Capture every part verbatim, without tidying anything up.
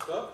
Что?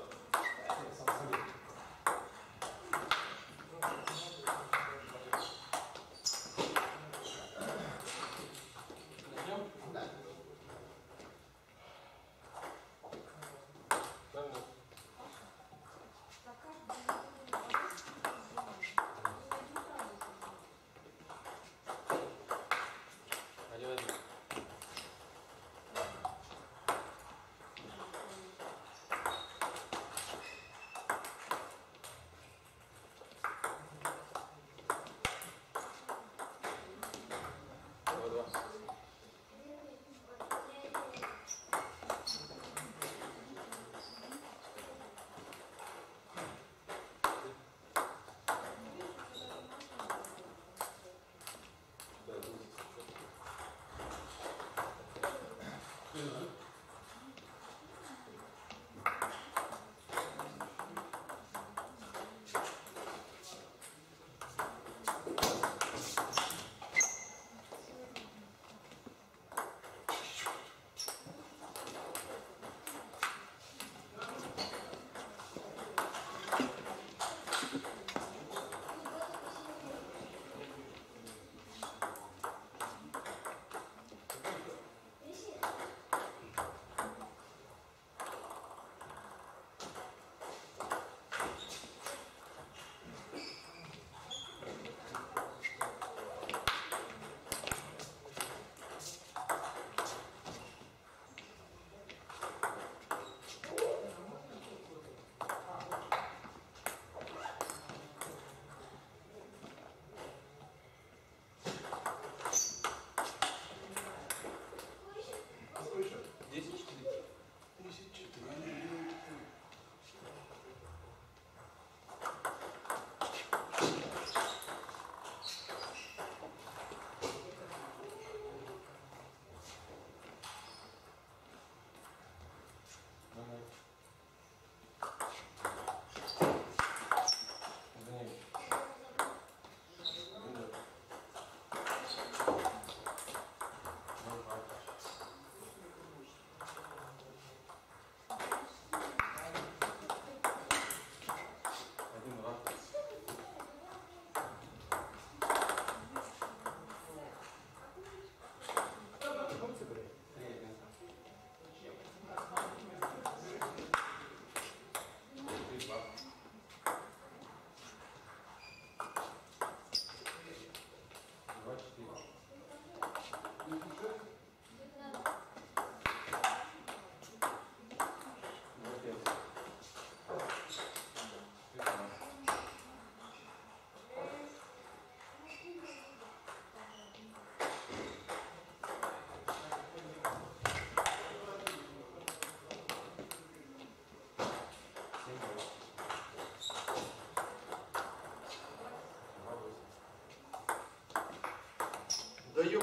Даем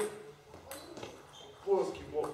плоский бок.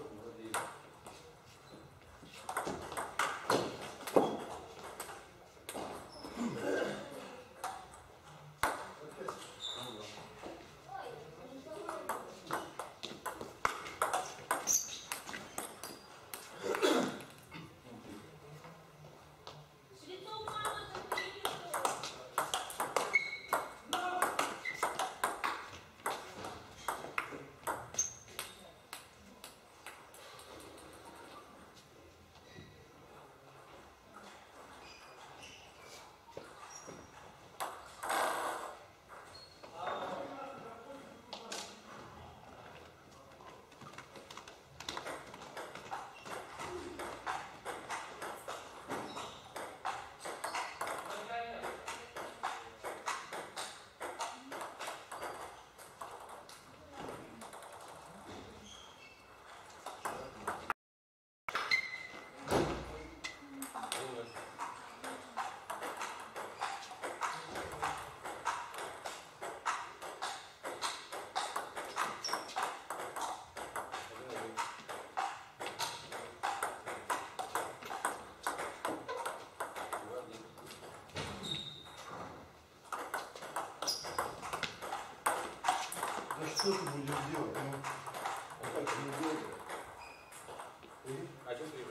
Что ты будешь делать? Ну, а как ты не делаешь? А что ты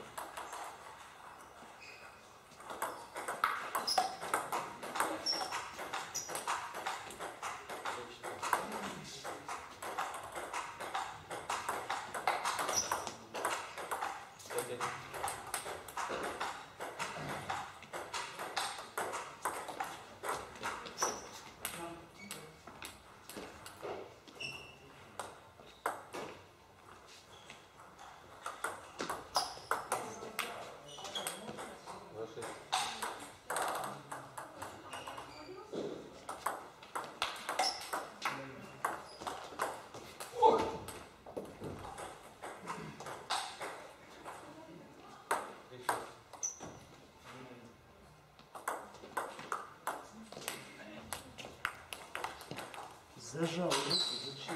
зажал руку, зачем?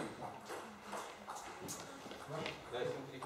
Дай смотри.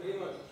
Три ноль.